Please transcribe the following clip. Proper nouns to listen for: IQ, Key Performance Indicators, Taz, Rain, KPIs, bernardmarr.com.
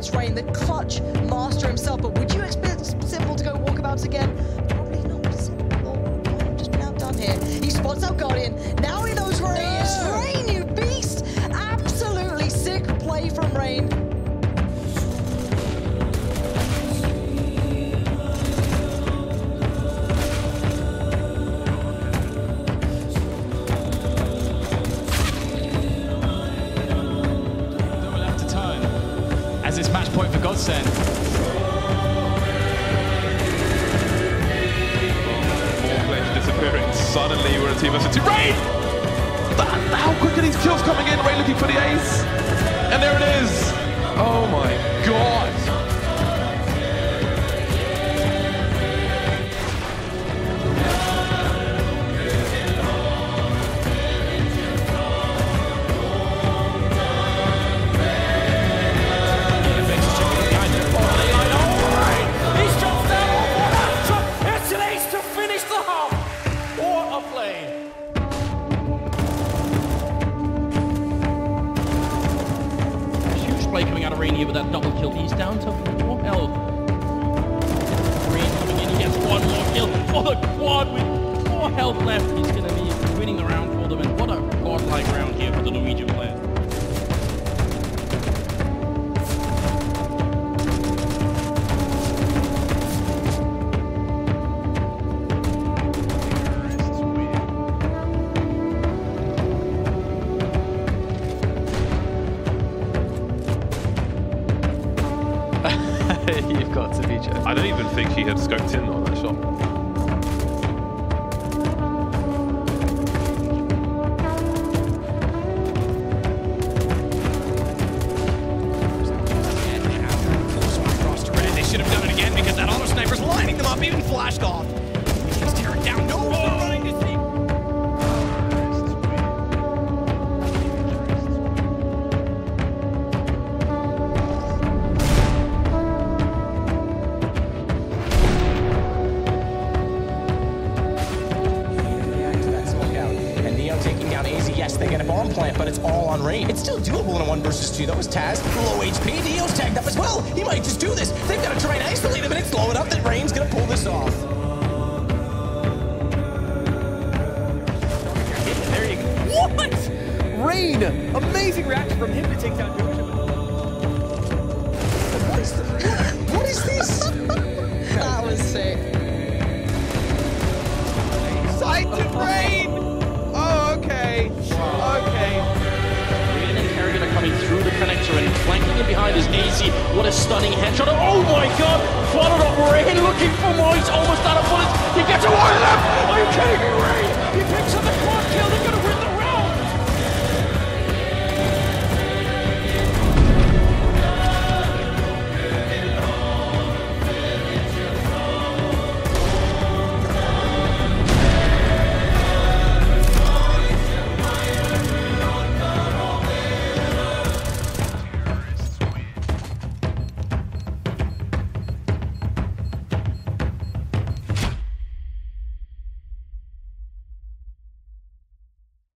against Rain, the clutch master himself. But would you expect Simple to go walkabouts again? Probably not. Simple, oh, just been outdone here. He spots out Guardian. Now he knows where he is. Rain, you beast! Absolutely sick play from Rain. As it's match point for Godsend. More player disappearing. Suddenly we're a team versus two. Rain! How quick are these kills coming in? Rain looking for the ace. And there it is. Oh my God. Coming out of Rain here with that double kill. He's down to 4 health. Rain coming in, he gets one more kill for the quad with 4 health left. He's going to be winning the round for them, and what a godlike round here for the Norwegian player. You've got to be joking. I don't even think he had scoped in on that shot. They should have done it again because that auto sniper's lining them up, even flash gone. He's tearing down. No one running to see. Yes, they get a bomb plant, but it's all on Rain. It's still doable in a 1 versus 2. That was Taz. Low HP. Dio's tagged up as well. He might just do this. They've got to try and isolate him, and it's low enough that Rain's going to pull this off. There you go. What? Rain! Amazing reaction from him to take down Georgia. What is this? That was sick. Sight to Rain! Through the connector and flanking it behind his AC. What a stunning headshot. Oh my God! Followed up Rain looking for more. He's almost out of bullets. He gets a wide left. Are you kidding me, Rain?